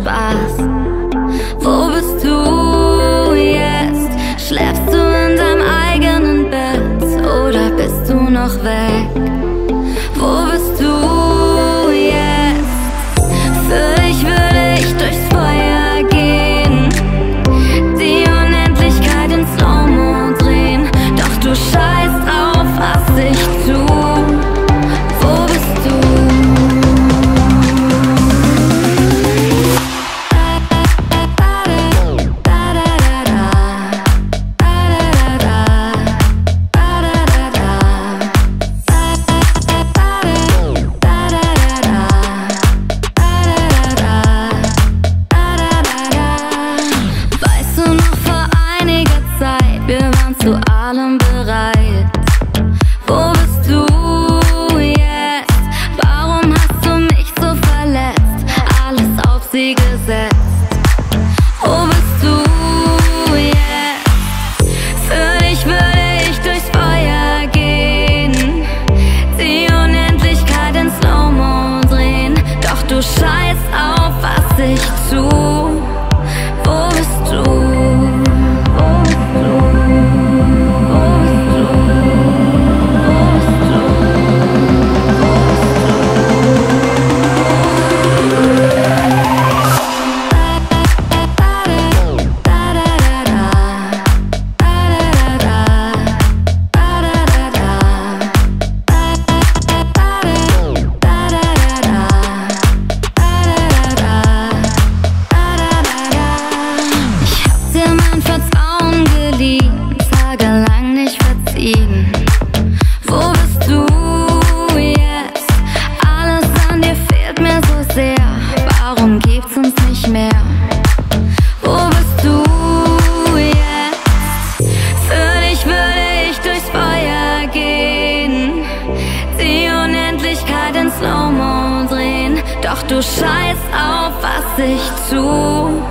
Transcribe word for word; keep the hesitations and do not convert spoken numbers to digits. Spaß. Wo bist du jetzt? Schläfst du in deinem eigenen Bett oder bist du noch weg? Wo bist du jetzt? Für dich würde ich durchs Feuer gehen, die Unendlichkeit in Slow-Mo drehen, doch du scheißt auf, was ich tu. Slow-Mo drehen, doch du scheißt auf, was ich tu.